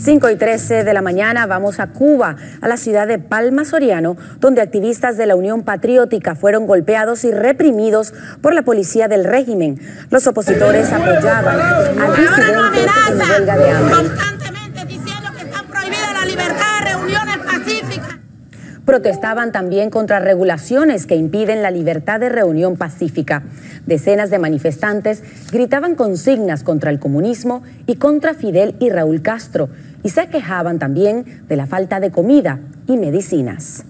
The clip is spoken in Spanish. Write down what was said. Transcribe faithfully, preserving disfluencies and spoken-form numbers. cinco y trece de la mañana vamos a Cuba, a la ciudad de Palma Soriano, donde activistas de la Unión Patriótica fueron golpeados y reprimidos por la policía del régimen. Los opositores apoyaban a disidentes en huelga de hambre. Constantemente diciendo que están prohibidas la libertad, reuniones pacíficas. Protestaban también contra regulaciones que impiden la libertad de reunión pacífica. Decenas de manifestantes gritaban consignas contra el comunismo y contra Fidel y Raúl Castro, y se quejaban también de la falta de comida y medicinas.